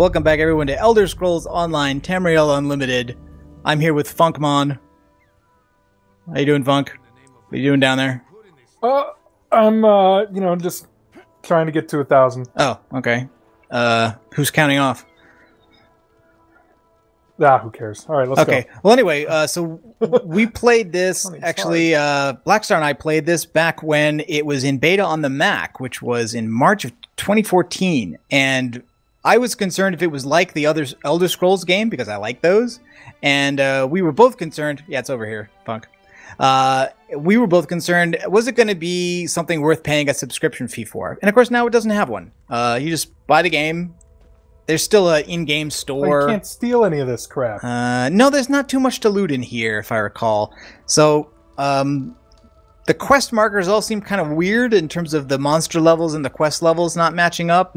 Welcome back, everyone, to Elder Scrolls Online, Tamriel Unlimited. I'm here with Funkmon. How you doing, Funk? What you doing down there? I'm you know, just trying to get to 1,000. Oh, okay. Who's counting off? Ah, who cares? All right, let's go. Okay. Well, anyway, so we played this, actually, Black Star and I played this back when it was in beta on the Mac, which was in March of 2014, and I was concerned if it was like the other Elder Scrolls game, because I like those, and we were both concerned. Yeah, it's over here, Funk. We were both concerned, was it going to be something worth paying a subscription fee for? And, of course, now it doesn't have one. You just buy the game. There's still an in-game store. Oh, you can't steal any of this crap. No, there's not too much to loot in here, if I recall. So, the quest markers all seem kind of weird in terms of the monster levels and the quest levels not matching up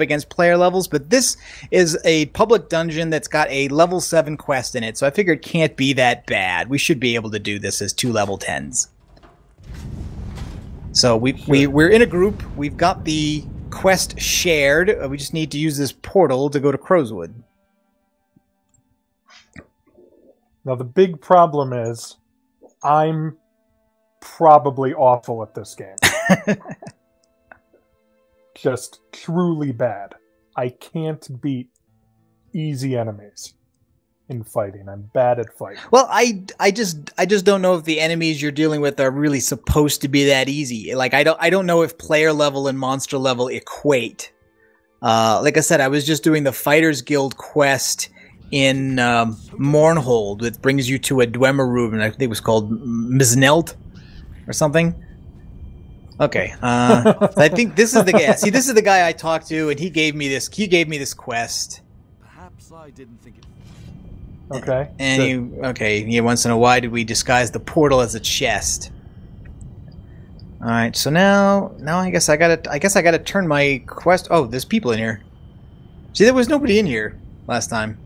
against player levels. But this is a public dungeon that's got a level 7 quest in it, so I figured it can't be that bad. We should be able to do this as two level 10s. So we're in a group. We've got the quest shared. We just need to use this portal to go to Crowswood. Now the big problem is I'm probably awful at this game. Just truly bad. I can't beat easy enemies in fighting. I'm bad at fighting. Well, I just don't know if the enemies you're dealing with are really supposed to be that easy. Like I don't know if player level and monster level equate. Like I said, I was just doing the Fighter's Guild quest in Mournhold, that brings you to a Dwemer room, and I think it was called Misnelt or something. Okay, I think this is the guy. See, this is the guy I talked to, and he gave me this. He gave me this quest. Perhaps I didn't think it. Okay. And you, okay, yeah, once in a while did we disguise the portal as a chest. All right, so now I guess I gotta turn my quest. Oh, there's people in here. See, there was nobody in here last time.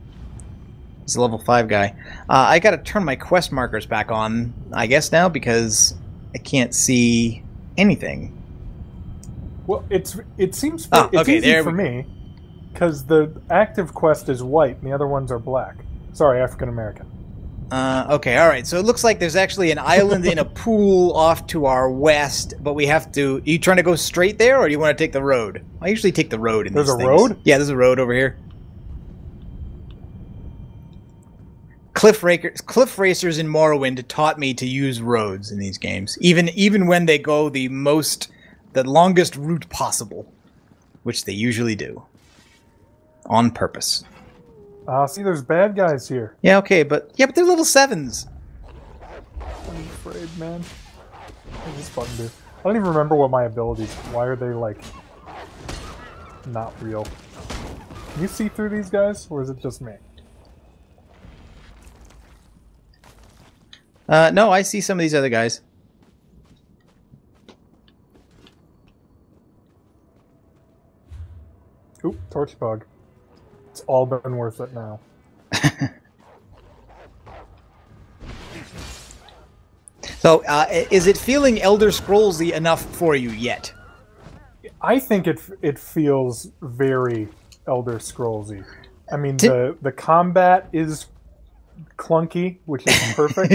It's a level 5 guy. I gotta turn my quest markers back on, I guess, now, because I can't see anything. Well, it seems oh, it's okay, easy there for me, because the active quest is white and the other ones are black. Sorry, African American. Okay, all right. So it looks like there's actually an island in a pool off to our west, but we have to. Are you trying to go straight there, or do you want to take the road? I usually take the road in these things. There's a road? Yeah, there's a road over here. Cliff Racers in Morrowind taught me to use roads in these games, even when they go the longest route possible, which they usually do on purpose. See, there's bad guys here. Yeah, okay, but they're level 7s. I'm afraid, man. What does this button do? I don't even remember what my abilities. Why are they, like, not real? Can you see through these guys, or is it just me? No, I see some of these other guys. Oop, Torchbug. It's all been worth it now. So, is it feeling Elder Scrolls-y enough for you yet? I think it feels very Elder Scrolls-y. I mean, the combat is clunky, which is perfect.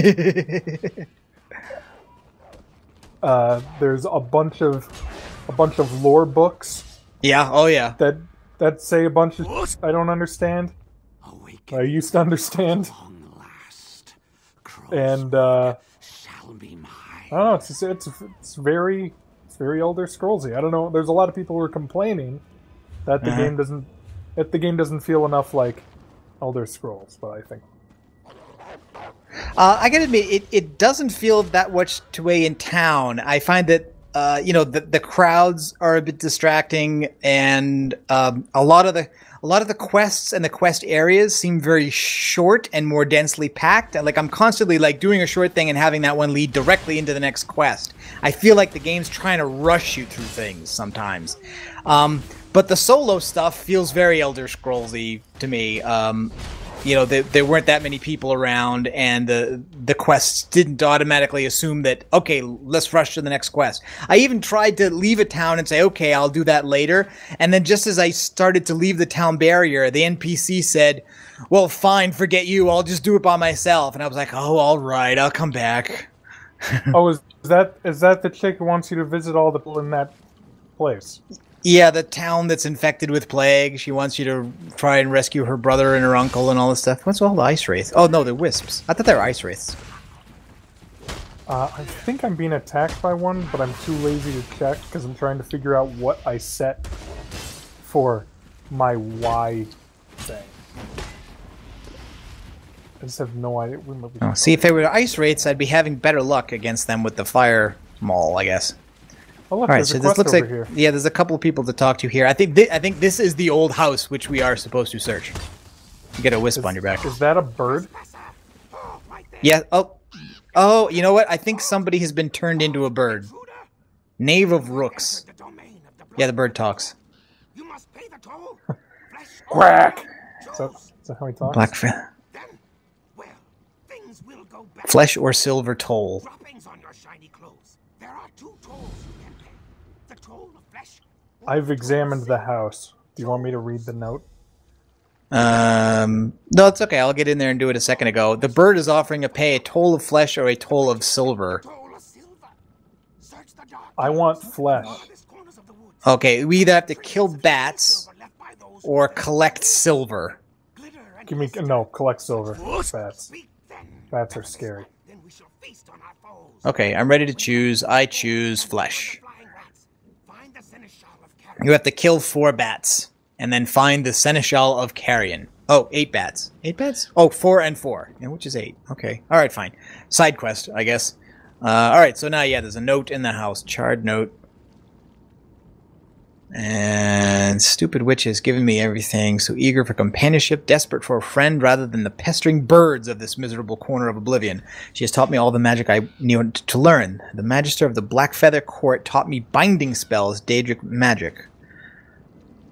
There's a bunch of lore books. Yeah. Oh, yeah. That say a bunch of I don't understand. I used to understand. And I don't know. It's very Elder Scrolls-y. I don't know. There's a lot of people who are complaining that the game doesn't feel enough like Elder Scrolls, but I think I gotta admit, it doesn't feel that much to weigh in town. I find that. You know, the crowds are a bit distracting, and a lot of the quests and the quest areas seem very short and more densely packed. Like, I'm constantly, like, doing a short thing and having that one lead directly into the next quest. I feel like the game's trying to rush you through things sometimes. But the solo stuff feels very Elder Scrolls-y to me. you know, there weren't that many people around, and the quests didn't automatically assume that, okay, let's rush to the next quest. I even tried to leave a town and say, okay, I'll do that later. And then just as I started to leave the town barrier, the NPC said, well, fine, forget you. I'll just do it by myself. And I was like, oh, all right, I'll come back. Oh, is that the chick who wants you to visit all the people in that place? Yeah, the town that's infected with plague. She wants you to try and rescue her brother and her uncle and all this stuff. What's all the ice wraiths? Oh, no, they're wisps. I thought they were ice wraiths. I think I'm being attacked by one, but I'm too lazy to check because I'm trying to figure out what I set for my Y thing. I just have no idea. Oh, see, if they were ice wraiths, I'd be having better luck against them with the fire maul, I guess. Oh, look, all right, so this looks like here. Yeah, there's a couple of people to talk to here. I think this is the old house which we are supposed to search. You get a wisp on your back. Is that a bird? Yeah. Oh, you know what? I think somebody has been turned into a bird. Knave of Rooks. Yeah, the bird talks. You must pay the toll. Quack. Is that how he talks? Blackfeather. Flesh or silver toll. I've examined the house. Do you want me to read the note? No, it's okay. I'll get in there and do it a second ago. The bird is offering to pay a toll of flesh or a toll of silver. I want flesh. Okay, we either have to kill bats or collect silver. Give me... No, collect silver. Bats. Bats are scary. Okay, I'm ready to choose. I choose flesh. You have to kill 4 bats, and then find the Seneschal of Carrion. Oh, 8 bats. 8 bats? Oh, 4 and 4, and which is 8. Okay. All right, fine. Side quest, I guess. All right, so now, yeah, there's a note in the house. Charred note. And stupid witch has given me everything, so eager for companionship, desperate for a friend rather than the pestering birds of this miserable corner of oblivion. She has taught me all the magic I knew to learn. The Magister of the Blackfeather Court taught me binding spells, Daedric magic.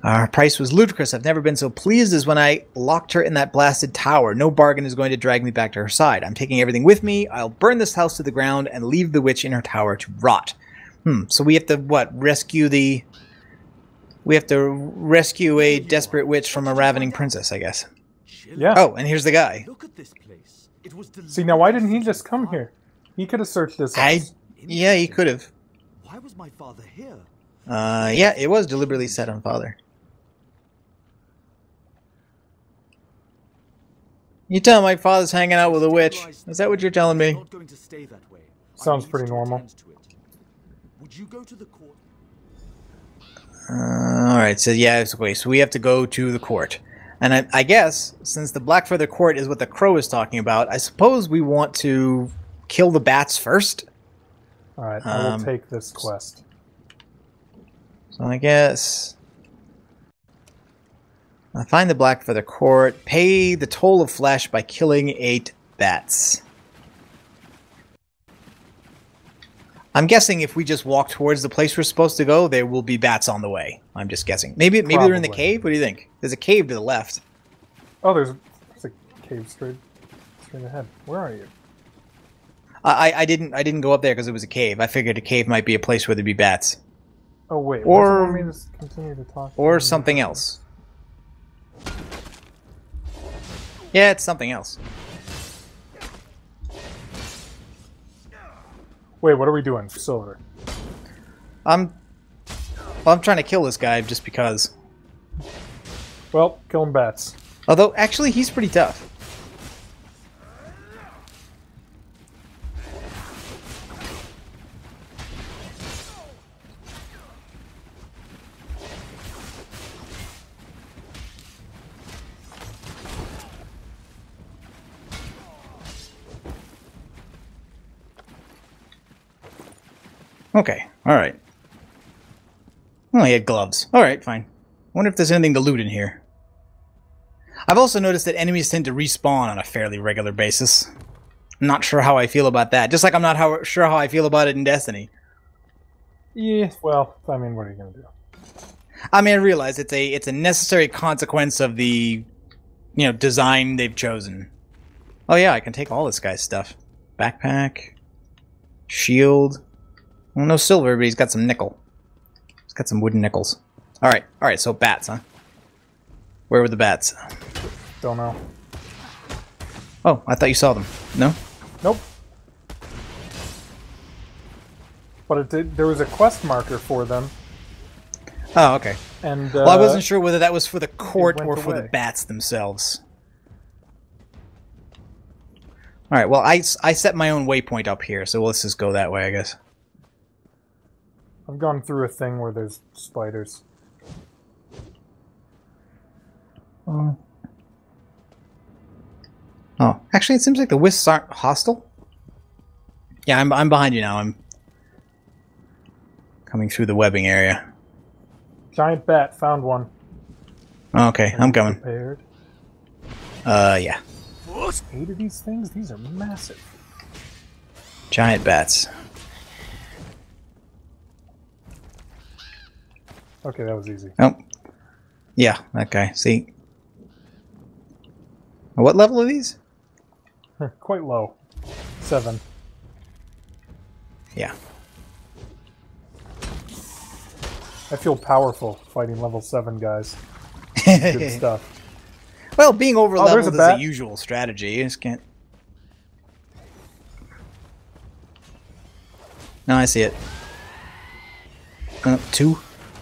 Our price was ludicrous. I've never been so pleased as when I locked her in that blasted tower. No bargain is going to drag me back to her side. I'm taking everything with me. I'll burn this house to the ground and leave the witch in her tower to rot. So we have to, what, rescue the... We have to rescue a desperate witch from a ravening princess, I guess. Yeah. Oh, and here's the guy. See, now why didn't he just come here? He could have searched this house. Yeah, he could have. Why was my father here? Yeah, it was deliberately set on father. You tell my father's hanging out with a witch. Is that what you're telling me? Sounds pretty normal. Would you go to the court? All right, so yeah, okay, so we have to go to the court. And I guess, since the Blackfeather Court is what the crow is talking about, I suppose we want to kill the bats first? All right, I will take this quest. So I guess... I find the Blackfeather Court, pay the toll of flesh by killing 8 bats. I'm guessing if we just walk towards the place we're supposed to go, there will be bats on the way. I'm just guessing. Maybe they're in the cave? What do you think? There's a cave to the left. Oh, there's a cave straight ahead. Where are you? I didn't go up there because it was a cave. I figured a cave might be a place where there'd be bats. Oh wait. Or I mean, just continue to talk. Or something else. Yeah, it's something else. Wait, what are we doing for silver? Well, I'm trying to kill this guy just because. Well, killing bats. Although, actually, he's pretty tough. Okay, alright. Well, he had gloves. Alright, fine. I wonder if there's anything to loot in here. I've also noticed that enemies tend to respawn on a fairly regular basis. I'm not sure how I feel about that. Just like I'm not sure how I feel about it in Destiny. Yeah, well, I mean, what are you going to do? I mean, I realize it's a necessary consequence of the you know, design they've chosen. Oh yeah, I can take all this guy's stuff. Backpack, shield. Well, no silver, but he's got some nickel. He's got some wooden nickels. All right. So bats, huh? Where were the bats? Don't know. Oh, I thought you saw them. No? Nope. But it did, there was a quest marker for them. Oh, okay. And well, I wasn't sure whether that was for the court or for the bats themselves. All right. Well, I set my own waypoint up here, so let's just go that way, I guess. I've gone through a thing where there's spiders. Oh, actually, it seems like the wisps aren't hostile. Yeah, I'm behind you now. I'm coming through the webbing area. Giant bat, found one. Okay, I'm coming. Prepared. Yeah. What? 8 of these things? These are massive. Giant bats. Okay, that was easy. Oh. Yeah, that guy. See? What level are these? Quite low. 7. Yeah. I feel powerful fighting level 7 guys. Good stuff. Well, being over-leveled is the usual strategy. You just can't... No, I see it. 2?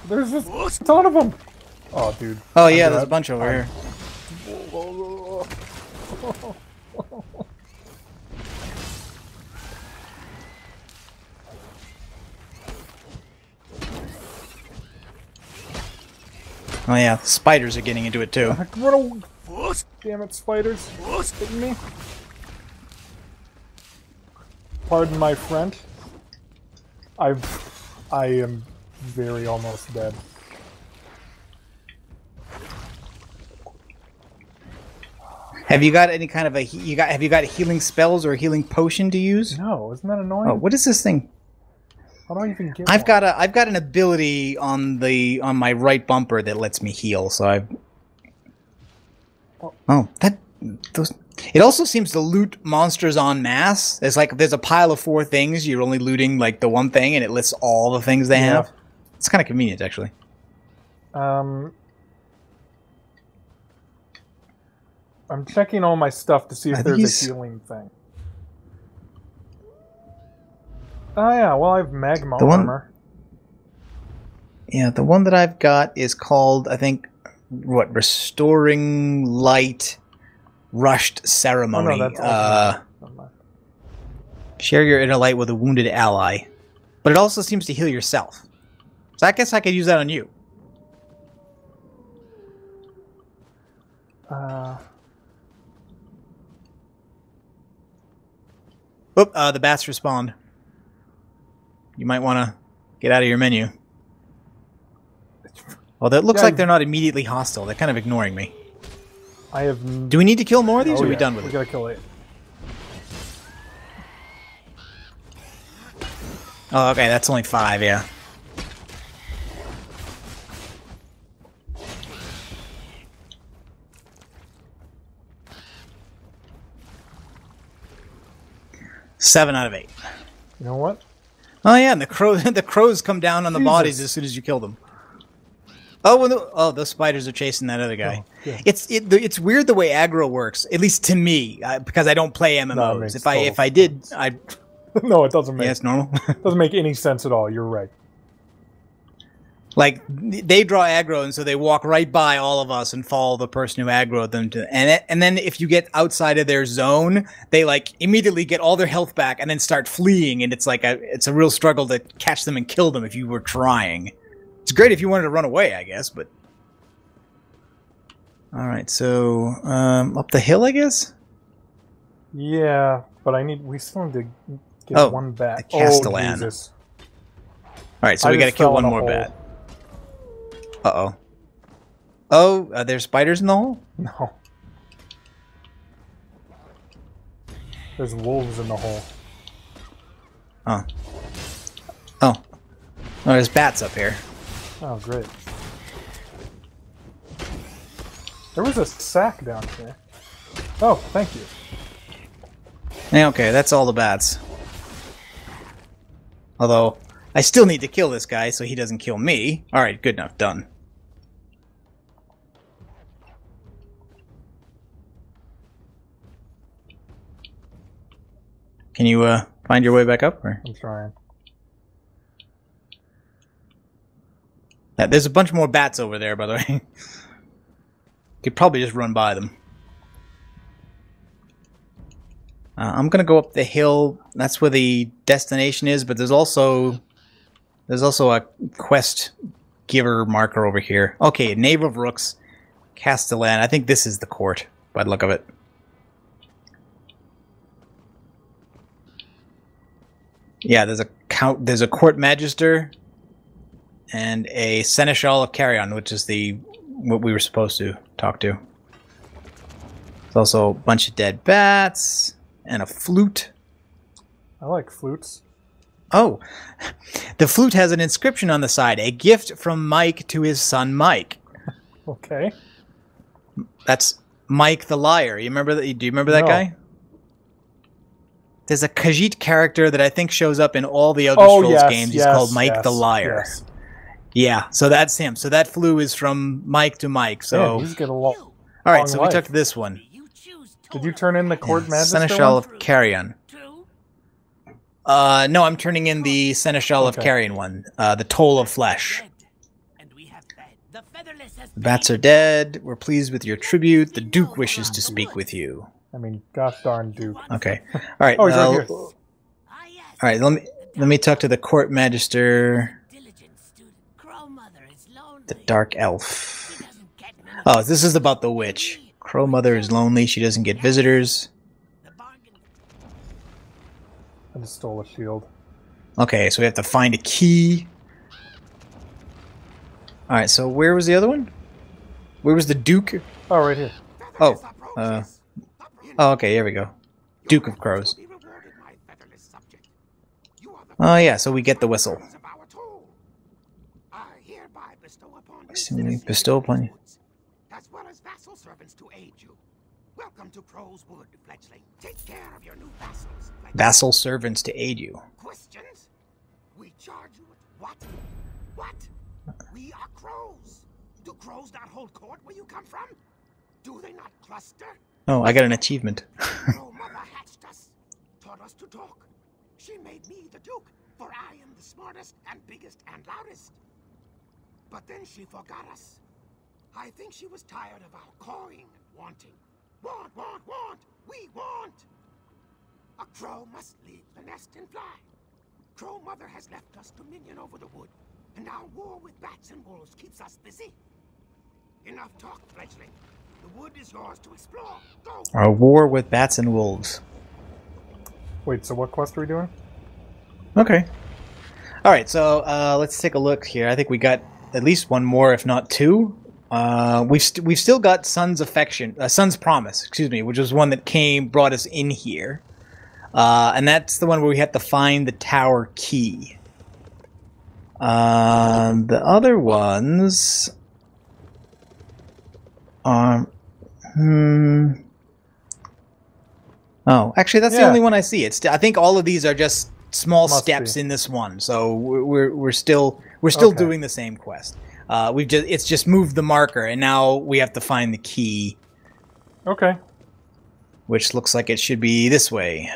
There's a ton of them! Oh, dude. Oh, yeah, there's a bunch over here. Oh, yeah, spiders are getting into it, too. Damn it, spiders. Hitting me. Pardon my French. I am... very almost dead. Have you got any kind of a have you got healing spells or a healing potion to use? No, isn't that annoying? Oh, what is this thing? How do I even get I've one? Got a I've got an ability on the my right bumper that lets me heal, so I've it also seems to loot monsters en masse. It's like there's a pile of 4 things, you're only looting like the one thing and it lists all the things they have. It's kind of convenient, actually. I'm checking all my stuff to see if there's a healing thing. Oh, yeah. Well, I have magma armor. Yeah, the one that I've got is called, I think, what? Restoring Light Rushed Ceremony. Oh, no, that's share your inner light with a wounded ally. But it also seems to heal yourself. So I guess I could use that on you. Oop, the bats respawned. You might want to get out of your menu. Although it looks like they're not immediately hostile. They're kind of ignoring me. I have. Do we need to kill more of these, or are we done with it? We gotta kill 8. Oh, okay, that's only 5, yeah. Seven out of 8. You know what? Oh yeah, and the crows come down on the bodies as soon as you kill them. Oh, well, those spiders are chasing that other guy. Oh, yeah. It's weird the way aggro works, at least to me, because I don't play MMOs. No, if I did, I no, it doesn't make. Yeah, it's normal. It doesn't make any sense at all. You're right. Like they draw aggro, and so they walk right by all of us and follow the person who aggroed them to. And then if you get outside of their zone, they like immediately get all their health back and then start fleeing. And it's like it's a real struggle to catch them and kill them if you were trying. It's great if you wanted to run away, I guess. But all right, so up the hill, I guess. Yeah, but we still need to get one bat. The Castellan. Oh, Jesus. All right, so we got to kill one more bat. Uh-oh. Oh, are there spiders in the hole? No. There's wolves in the hole. Oh. Oh. Oh, there's bats up here. Oh, great. There was a sack down here. Oh, thank you. Hey, okay, that's all the bats. Although, I still need to kill this guy so he doesn't kill me. Alright, good enough, done. Can you find your way back up? Or? I'm trying. There's a bunch more bats over there, by the way. Could probably just run by them. I'm gonna go up the hill. That's where the destination is, but there's also a quest giver marker over here. Okay, Knave of Rooks, Castellan. I think this is the court by the look of it. Yeah, there's a count. There's a court magister and a Seneschal of Carrion, which is the what we were supposed to talk to. There's also a bunch of dead bats and a flute. I like flutes. Oh, the flute has an inscription on the side: "A gift from Mike to his son Mike." Okay. That's Mike the Liar. You remember that? Do you remember that guy? There's a Khajiit character that I think shows up in all the Elder Scrolls games. He's called Mike the Liar. Yes. Yeah, so that's him. So that flu is from Mike to Mike. So man, he's got a lot. All right, so we took this one. Did you turn in the court magister? Seneschal of Carrion. No, I'm turning in the Seneschal of Carrion one. The Toll of Flesh. The bats are dead. We're pleased with your tribute. The Duke wishes to speak with you. I mean, gosh darn Duke. Okay. All right. Oh, he's right here. All right. Let me talk to the court magister. The dark elf. Oh, this is about the witch. Crow Mother is lonely. She doesn't get visitors. I just stole a shield. Okay, so we have to find a key. All right. So where was the other one? Where was the Duke? Oh, right here. Oh. Oh, okay, here we go. Duke of Crows. Oh, yeah, so we get the whistle. Bestow upon you. As well as vassal servants to aid you. Welcome to Crowswood, fledgling. Take care of your new vassals. Vassal servants to aid you. Questions? We charge you with what? What? We are crows. Do crows not hold court where you come from? Do they not cluster? Oh, I got an achievement. Crow Mother hatched us, taught us to talk. She made me the Duke, for I am the smartest and biggest and loudest. But then she forgot us. I think she was tired of our cawing and wanting. Want, we want. A crow must leave the nest and fly. Crow Mother has left us dominion over the wood, and our war with bats and wolves keeps us busy. Enough talk, fledgling. The wood is yours to explore. Go. Our war with bats and wolves. Wait, so what quest are we doing? Okay. Alright, so let's take a look here. I think we got at least one more, if not two. We've still got Sun's Affection, Sun's Promise, excuse me, which was one that brought us in here. And that's the one where we had to find the tower key. The other ones... Oh, actually, that's the only one I see. I think all of these are just small steps in this one. So we're still doing the same quest. It's just moved the marker, and now we have to find the key. Okay. Which looks like it should be this way.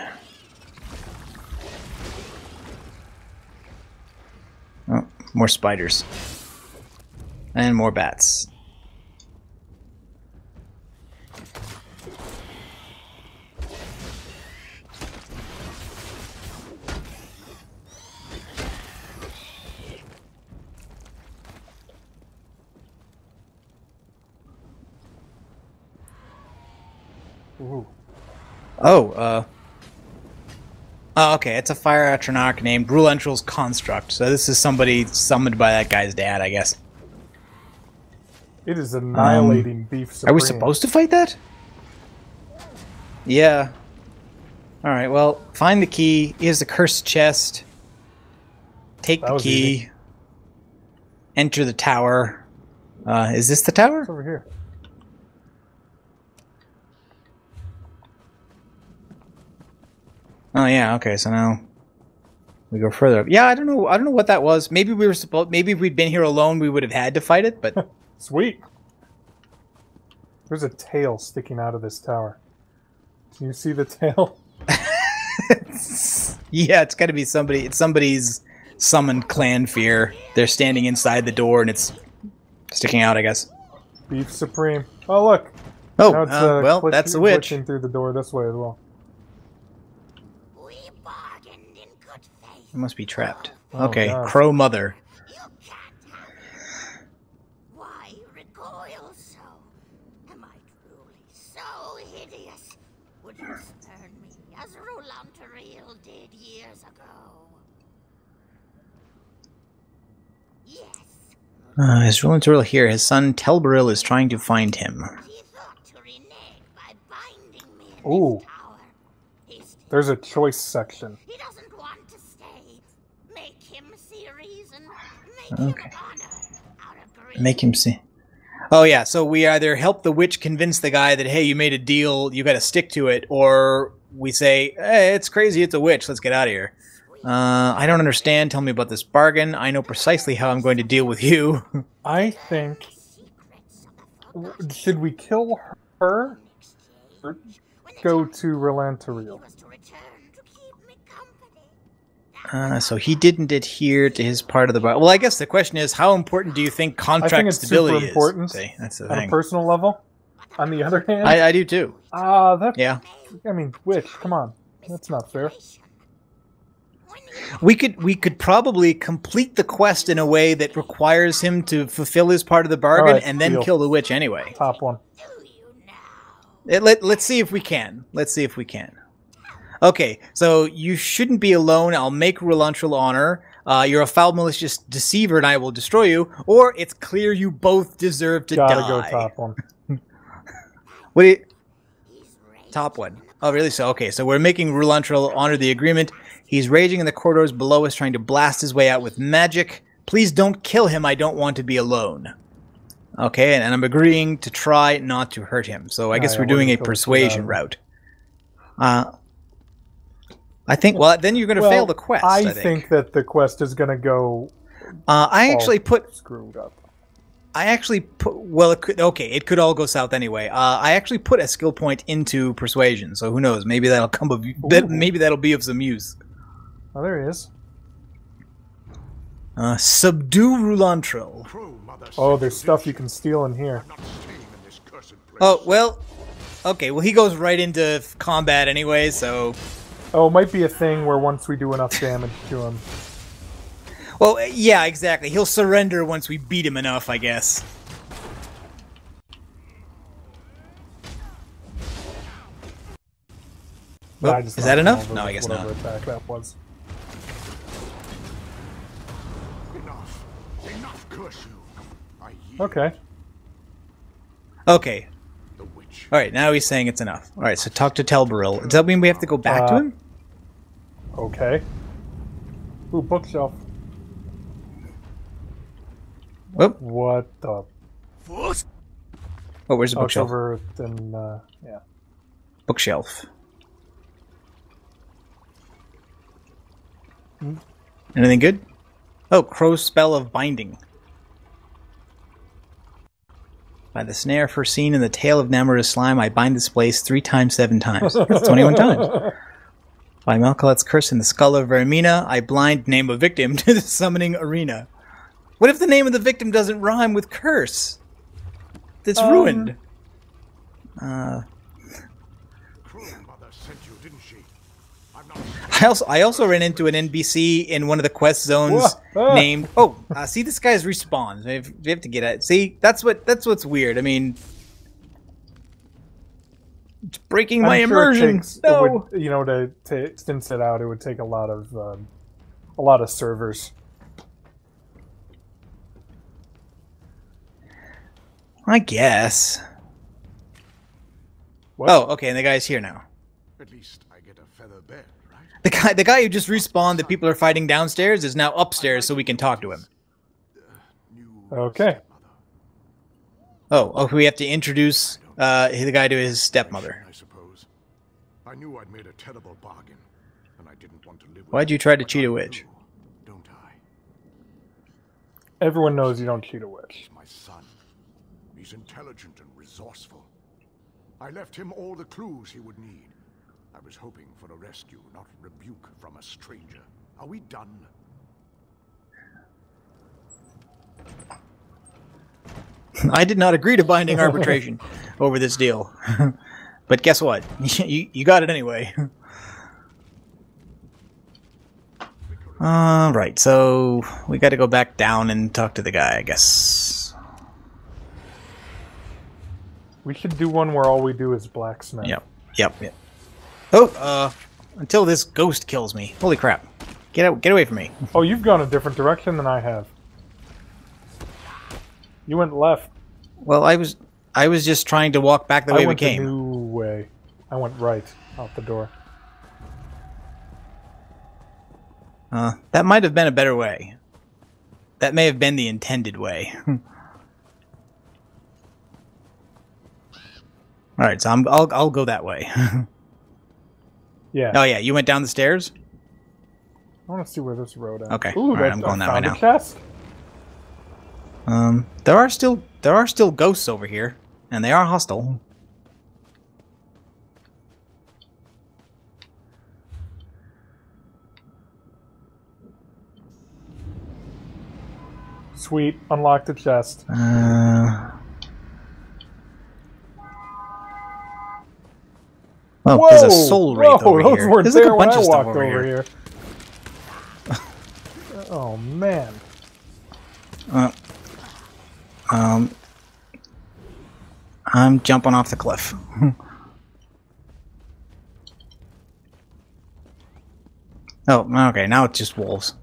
Oh, more spiders and more bats. Ooh. Oh, okay, it's a fire atronach named Bruleentral's Construct. So this is somebody summoned by that guy's dad, I guess. It is annihilating Beef Supreme. Are we supposed to fight that? Yeah. Alright, well, find the key. Here's the cursed chest. Take the key. Easy. Enter the tower. Is this the tower? It's over here. Oh yeah, okay, so now we go further up. Yeah, I don't know what that was. Maybe we were supposed, maybe if we'd been here alone we would have had to fight it, but sweet. There's a tail sticking out of this tower. Can you see the tail? Yeah, it's gotta be somebody, it's somebody's summoned clan fear. They're standing inside the door and it's sticking out, I guess. Beef Supreme. Oh look. Oh, well, that's a witch. Glitching through the door this way as well. It must be trapped. Oh, okay, God. Crow Mother. You can't have it. Why recoil so? Am I truly so hideous? Would you spurn me as Rolanturil did years ago? Yes. Is Rolanturil here? His son Telberil is trying to find him. He thought to renege by binding me in this tower. He's... There's a choice section. He doesn't. Okay. Make him see. Oh yeah, so we either help the witch convince the guy that, hey, you made a deal, you gotta stick to it, or we say, hey, it's crazy, it's a witch, let's get out of here. I don't understand, tell me about this bargain, I know precisely how I'm going to deal with you. I think... Should we kill her? Or go to Rolanturil? So he didn't adhere to his part of the bar. Well, I guess the question is, how important do you think contract stability is? I think it's super important. See, that's the thing. On a personal level. On the other hand, I do too. Yeah. I mean, witch, come on, that's not fair. We could probably complete the quest in a way that requires him to fulfill his part of the bargain, right, and then kill the witch anyway. Top one. Let's see if we can. Let's see if we can. Okay, so you shouldn't be alone. I'll make Rolanturil honor. You're a foul, malicious deceiver, and I will destroy you. Or it's clear you both deserve to die. Gotta go top one. What? Top one. Oh, really? So okay, so we're making Rolanturil honor the agreement. He's raging in the corridors below us, trying to blast his way out with magic. Please don't kill him. I don't want to be alone. Okay, and I'm agreeing to try not to hurt him. So I guess we're doing a persuasion route. I think, well, then you're going to fail the quest, I think that the quest is going to go... screwed up. I actually put... Well, it could, okay, it could all go south anyway. I actually put a skill point into persuasion, so who knows? Maybe that'll come of... maybe that'll be of some use. Oh, there he is. Subdue Rolanturil. Oh, there's stuff you can steal in here. Oh, well... Okay, well, he goes right into combat anyway, so... Oh, it might be a thing where once we do enough damage to him. Well, yeah, exactly. He'll surrender once we beat him enough, I guess. Well, is that enough? No, I guess not. That was. Enough. Enough, curse you. Okay. Okay. Alright, now he's saying it's enough. Alright, so talk to Telberil. Does that mean we have to go back to him? Okay. Ooh, bookshelf. Whoop. What the... What? Oh, where's the bookshelf? Over in, yeah. Bookshelf. Hmm? Anything good? Oh, Crow's Spell of Binding. By the snare foreseen in the tail of Namorous Slime, I bind this place 3 times 7 times. That's 21 times. By Malcolette's curse in the skull of Vermina, I blind name a victim to the summoning arena. What if the name of the victim doesn't rhyme with curse? It's ruined. Cruel mother sent you, didn't she? I'm not... I also ran into an NPC in one of the quest zones named... Oh, see, this guy's respawns. We have to get at it. See, that's what's weird. I mean... It's breaking my immersion. It takes, no, it would, you know, to instance it out, it would take a lot of servers. I guess. What? Oh, okay, and the guy's here now. At least I get a feather bed, right? The guy who just respawned that people are fighting downstairs is now upstairs, so we can talk to him. Okay. Oh, we have to introduce. The guy to his stepmother. I suppose. I knew I'd made a terrible bargain. and I didn't want to live with. Why'd you try to cheat a witch? Don't I? Everyone knows you don't cheat a witch. He's my son. He's intelligent and resourceful. I left him all the clues he would need. I was hoping for a rescue, not rebuke from a stranger. Are we done? I did not agree to binding arbitration over this deal. But guess what? You got it anyway. Alright, so we gotta go back down and talk to the guy, I guess. We should do one where all we do is blacksmith. Yep. Oh, until this ghost kills me. Holy crap. Get away from me. Oh, you've gone a different direction than I have. You went left. Well, I was just trying to walk back the way we came. I went the new way. I went right out the door. That might have been a better way. That may have been the intended way. All right, so I'll go that way. Yeah. Oh yeah, you went down the stairs. I want to see where this road is. Okay. Ooh, all right, I'm going that way now. Chest. There are still ghosts over here, and they are hostile. Sweet, unlock the chest. Oh, whoa, there's a soul wraith over here. There's like a bunch of stuff over here. Oh man. I'm jumping off the cliff. Oh, okay, now it's just wolves.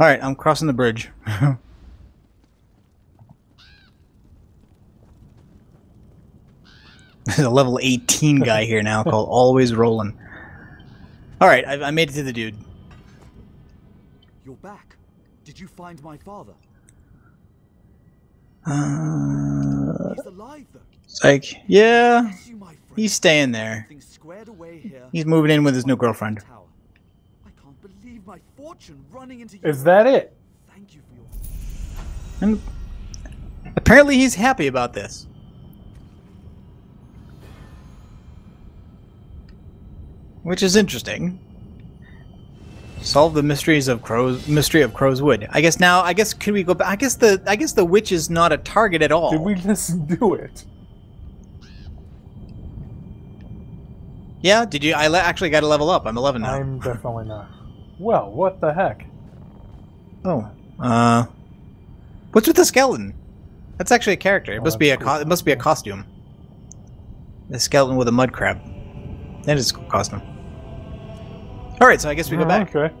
Alright, I'm crossing the bridge. There's a level 18 guy here now called Always Rolling. Alright, I made it to the dude. You're back. Did you find my father? It's like, yeah, he's staying there. He's moving in with his new girlfriend. Is that it? And apparently he's happy about this. Which is interesting. Solve the mystery of Crowswood. I guess can we go back? I guess the witch is not a target at all. Did we just do it? Yeah. Did you? I actually got to level up. I'm 11 now. I'm definitely not. Well, what the heck? Oh. What's with the skeleton? That's actually a character. It must be a cool. It must be a costume. The skeleton with a mud crab. That is a cool costume. Alright, so I guess we go back. Okay.